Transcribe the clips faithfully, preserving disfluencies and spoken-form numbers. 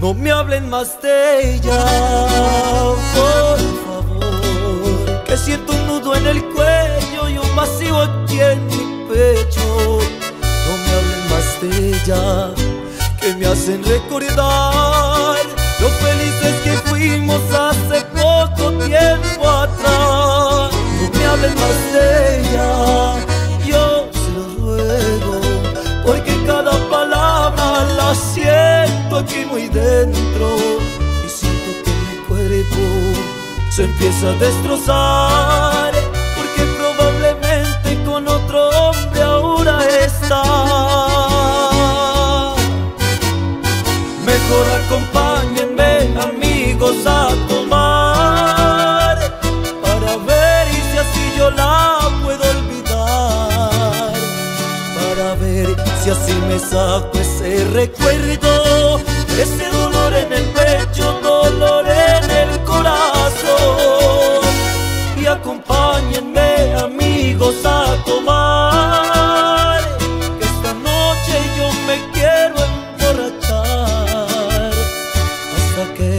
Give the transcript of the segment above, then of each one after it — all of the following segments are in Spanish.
No me hablen más de ella, por favor, que siento un nudo en el cuello y un vacío aquí en mi pecho. No me hablen más de ella, que me hacen recordar lo felices que fuimos hace poco tiempo atrás. No me hablen más de ella, yo se lo ruego, porque cada palabra la siento aquí muy dentro y siento que mi cuerpo se empieza a destrozar, porque probablemente con otro hombre ahora está. Mejor acompáñenme, amigos, a tomar para ver y si así yo la puedo olvidar, para ver si así me saco ese recuerdo, ese dolor en el pecho, dolor en el corazón. Y acompáñenme, amigos, a tomar, que esta noche yo me quiero emborrachar, hasta que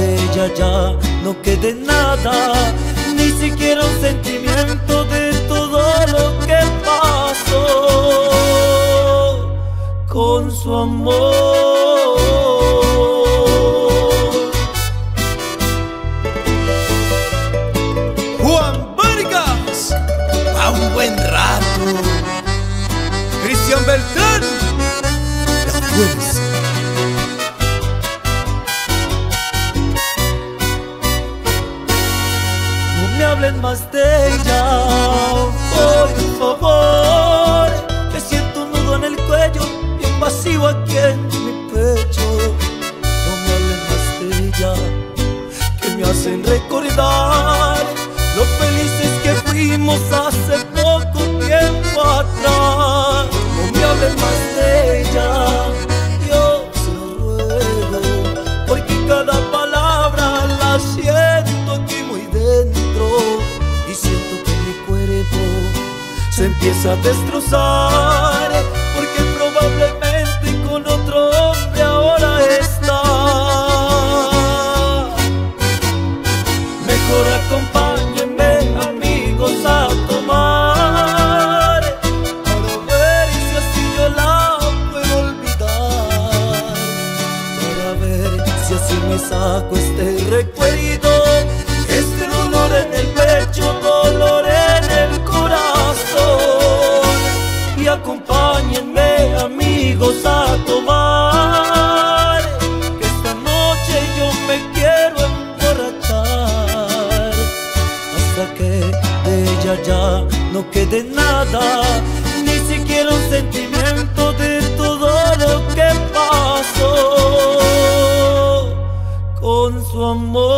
de ella ya no quede nada, ni siquiera un sentimiento de todo lo que pasó con su amor. Juan Vargas, a un buen rato. Cristian Beltrán, la fuerza. No me hablen más de ella, por favor, que siento un nudo en el cuello, vacío aquí en mi pecho. No me hablen más de ella, que me hacen recordar lo felices que fuimos hace poco tiempo atrás. No me hablen más de ella, yo se lo ruego, porque cada palabra la siento aquí muy dentro y siento que mi cuerpo se empieza a destrozar, porque probablemente con otro hombre ahora está. Mejor acompáñenme, amigos, a tomar para ver y si así yo la puedo olvidar, para ver si así me saco este recuerdo, este dolor en el pecho, dolor en el corazón. Y acompáñenme, amigos, a tomar, que esta noche yo me quiero emborrachar, hasta que de ella ya no quede nada, ni siquiera un sentimiento de todo lo que pasó con su amor.